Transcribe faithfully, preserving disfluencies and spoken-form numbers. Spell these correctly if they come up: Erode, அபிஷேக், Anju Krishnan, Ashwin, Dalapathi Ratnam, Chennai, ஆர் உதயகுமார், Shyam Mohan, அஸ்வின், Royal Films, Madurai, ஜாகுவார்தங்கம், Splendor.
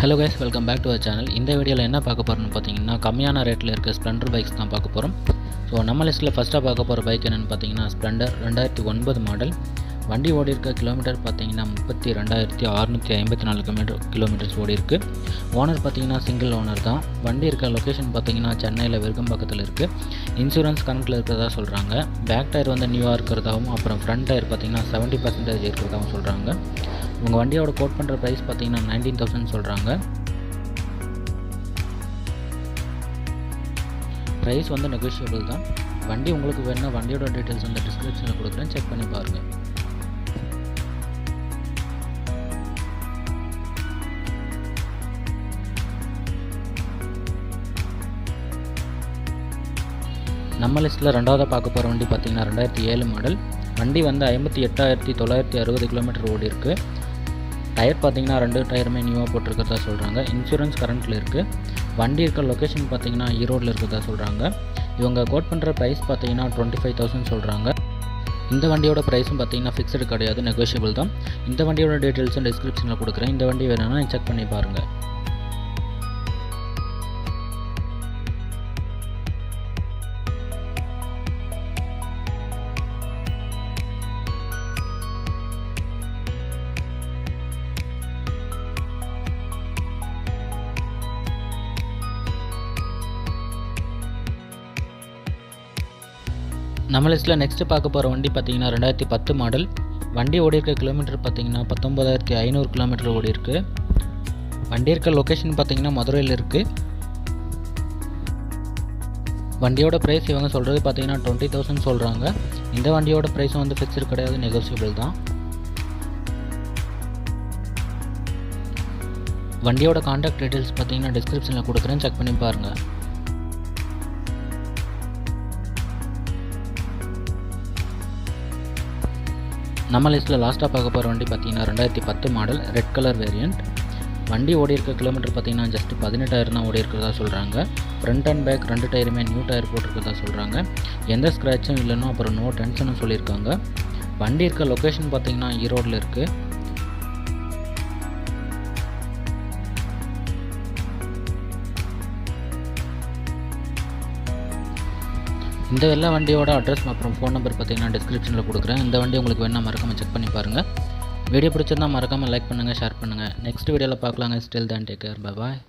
Hello guys, welcome back to our channel. In this video, we will talk about the Splendor bikes. So, in our list, the first bike is Splendor two thousand nine model. வண்டி ஓடி இருக்க kilometre பாத்தீங்கன்னா thirty-two thousand six hundred fifty-four kilometres ஓடி இருக்கு. Owner பாத்தீங்கன்னா single owner தான். வண்டி இருக்க லொகேஷன் பாத்தீங்கன்னா சென்னையில வெறும் பக்கத்துல இருக்கு. இன்சூரன்ஸ் கணக்குல இருக்கதா சொல்றாங்க. பேக் டயர் வந்து நியூவா இருக்குறதாவும் அப்புறம் ஃப்ரண்ட் டயர் பாத்தீங்கன்னா seventy percent இருக்குறதாவும் சொல்றாங்க. உங்க வண்டியோட கோட் பண்ற பிரைஸ் பாத்தீங்கன்னா nineteen thousand சொல்றாங்க. பிரைஸ் வந்து negotiable தான். வண்டி உங்களுக்கு வேணும்னா வண்டியோட டீடைல்ஸ் வந்து டிஸ்கிரிப்ஷன்ல கொடுக்கிறேன், செக் பண்ணி பாருங்க. நம்ம லிஸ்ட்ல இரண்டாவது பார்க்க போற வண்டி பாத்தீங்கன்னா two thousand seven மாடல். வண்டி வந்து fifty-eight thousand nine hundred sixty kilometre ஓடி இருக்கு. டயர் பாத்தீங்கன்னா ரெண்டு டயருமே நியூவா போட்டுருக்கதா சொல்றாங்க. இன்சூரன்ஸ் கரண்ட்ல இருக்கு. வண்டி இருக்க லொகேஷன் பாத்தீங்கன்னா ஈரோட்ல இருக்கதா சொல்றாங்க. இவங்க கோட் பண்ற பிரைஸ் பாத்தீங்கன்னா twenty-five thousand சொல்றாங்க. இந்த வண்டியோட பிரைஸும் பாத்தீங்கன்னா ஃபிக்ஸ்டு கிடையாது, நெகோஷியபிள் தான். இந்த வண்டியோட டீடைல்ஸ் டிஸ்கிரிப்ஷன்ல கொடுக்கிறேன். இந்த வண்டி வேணும்னா செக் பண்ணி பாருங்க. நம்ம லிஸ்ட்டில் நெக்ஸ்ட்டு பார்க்க போகிற வண்டி பார்த்தீங்கன்னா ரெண்டாயிரத்தி பத்து மாடல். வண்டி ஓடி இருக்க கிலோமீட்டர் பார்த்தீங்கன்னா பத்தொம்பதாயிரத்தி ஐநூறு கிலோமீட்டர் ஓடி இருக்குது. வண்டி இருக்க லொக்கேஷன் பார்த்தீங்கன்னா மதுரையில் இருக்குது. வண்டியோட ப்ரைஸ் இவங்க சொல்கிறது பார்த்தீங்கன்னா டுவெண்ட்டி தௌசண்ட் சொல்கிறாங்க. இந்த வண்டியோட ப்ரைஸும் வந்து ஃபிக்ஸ்டு கிடையாது, நெகோசியபிள் தான். வண்டியோட கான்டாக்ட் டீட்டெயில்ஸ் பார்த்தீங்கன்னா டிஸ்கிரிப்ஷனில் கொடுக்குறேன், செக் பண்ணி பாருங்கள். நம்ம லிஸ்ட்டில் லாஸ்ட்டாக பார்க்க போகிற வண்டி பார்த்தீங்கன்னா ரெண்டாயிரத்தி பத்து மாடல் ரெட் கலர் வேரியண்ட். வண்டி ஓடி இருக்க கிலோமீட்டர் பார்த்தீங்கன்னா ஜஸ்ட் பதினெட்டாயிரம் தான் ஓடி இருக்கிறதா சொல்கிறாங்க. ஃப்ரண்ட் அண்ட் பேக் ரெண்டு டயருமே நியூ டயர் போட்டிருக்கிறதா சொல்கிறாங்க. எந்த ஸ்க்ராட்சும் இல்லைன்னா அப்புறம் நோ டென்ஷனும் சொல்லியிருக்காங்க. வண்டி இருக்க லொக்கேஷன் பார்த்தீங்கன்னா ஈரோடில் இருக்குது. இந்த எல்லா வண்டியோட அட்ரஸ் மற்றும் ஃபோன் நம்பர் பார்த்தீங்கன்னா டிஸ்கிரிப்ஷனில் கொடுக்குறேன். இந்த வண்டி உங்களுக்கு வேணால் மறக்காமல் செக் பண்ணி பாருங்கள். வீடியோ பிடிச்சிருந்தால் மறக்காமல் லைக் பண்ணுங்கள், ஷேர் பண்ணுங்கள். நெக்ஸ்ட் வீடியோவில் பார்க்கலாங்க. ஸ்டில் தான், டேக் கேர், பை பாய்.